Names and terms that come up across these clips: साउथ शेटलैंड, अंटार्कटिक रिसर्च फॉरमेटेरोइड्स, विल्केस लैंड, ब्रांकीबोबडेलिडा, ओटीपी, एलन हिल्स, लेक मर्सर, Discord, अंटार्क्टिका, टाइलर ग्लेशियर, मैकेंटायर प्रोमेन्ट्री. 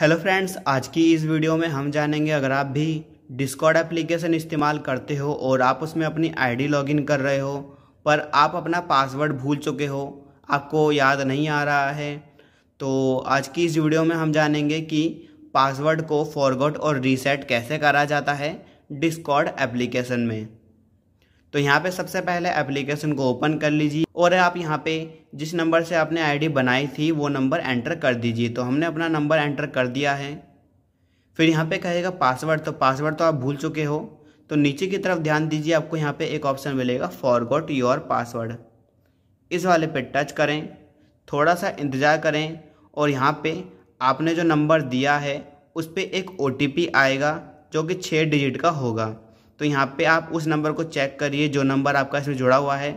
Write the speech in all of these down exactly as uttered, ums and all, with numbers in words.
Hello friends, आज की इस वीडियो में हम जानेंगे अगर आप भी डिस्कॉर्ड एप्लीकेशन इस्तेमाल करते हो और आप उसमें अपनी आईडी लॉगिन कर रहे हो पर आप अपना पासवर्ड भूल चुके हो, आपको याद नहीं आ रहा है, तो आज की इस वीडियो में हम जानेंगे कि पासवर्ड को फॉरगॉट और रीसेट कैसे करा जाता है डिस्कॉर्ड एप्लीकेशन में। तो यहाँ पे सबसे पहले एप्लीकेशन को ओपन कर लीजिए और आप यहाँ पे जिस नंबर से आपने आईडी बनाई थी वो नंबर एंटर कर दीजिए। तो हमने अपना नंबर एंटर कर दिया है। फिर यहाँ पे कहेगा पासवर्ड, तो पासवर्ड तो आप भूल चुके हो, तो नीचे की तरफ ध्यान दीजिए। आपको यहाँ पे एक ऑप्शन मिलेगा फॉरगॉट योर पासवर्ड, इस वाले पे टच करें, थोड़ा सा इंतज़ार करें और यहाँ पर आपने जो नंबर दिया है उस पर एक ओ टी पी आएगा जो कि छः डिजिट का होगा। तो यहाँ पे आप उस नंबर को चेक करिए जो नंबर आपका इसमें जुड़ा हुआ है।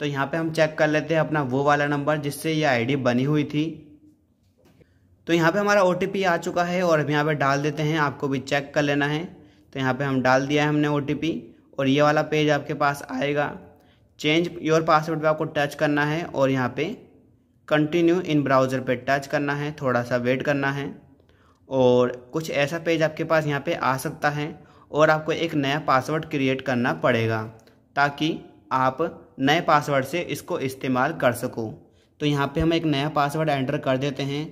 तो यहाँ पे हम चेक कर लेते हैं अपना वो वाला नंबर जिससे ये आईडी बनी हुई थी। तो यहाँ पे हमारा ओटीपी आ चुका है और अब यहाँ पे डाल देते हैं, आपको भी चेक कर लेना है। तो यहाँ पे हम डाल दिया है हमने ओटीपी और ये वाला पेज आपके पास आएगा। चेंज योर पासवर्ड पर आपको टच करना है और यहाँ पर कंटिन्यू इन ब्राउज़र पर टच करना है, थोड़ा सा वेट करना है और कुछ ऐसा पेज आपके पास यहाँ पर आ सकता है और आपको एक नया पासवर्ड क्रिएट करना पड़ेगा ताकि आप नए पासवर्ड से इसको इस्तेमाल कर सको। तो यहाँ पे हम एक नया पासवर्ड एंटर कर देते हैं।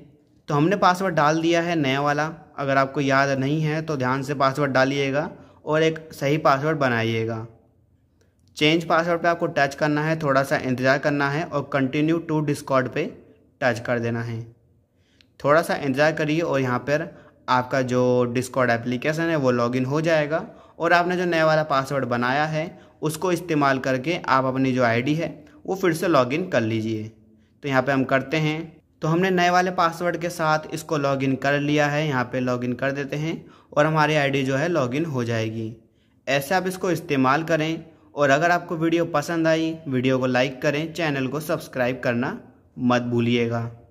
तो हमने पासवर्ड डाल दिया है नया वाला। अगर आपको याद नहीं है तो ध्यान से पासवर्ड डालिएगा और एक सही पासवर्ड बनाइएगा। चेंज पासवर्ड पे आपको टच करना है, थोड़ा सा इंतज़ार करना है और कंटिन्यू टू डिस्कॉर्ड पे टच कर देना है। थोड़ा सा इंतज़ार करिए और यहाँ पर आपका जो डिस्कॉर्ड एप्लीकेशन है वो लॉगिन हो जाएगा और आपने जो नया वाला पासवर्ड बनाया है उसको इस्तेमाल करके आप अपनी जो आईडी है वो फिर से लॉगिन कर लीजिए। तो यहाँ पे हम करते हैं। तो हमने नए वाले पासवर्ड के साथ इसको लॉगिन कर लिया है। यहाँ पे लॉगिन कर देते हैं और हमारी आईडी जो है लॉगिन हो जाएगी। ऐसे आप इसको इस्तेमाल करें और अगर आपको वीडियो पसंद आई, वीडियो को लाइक करें, चैनल को सब्सक्राइब करना मत भूलिएगा।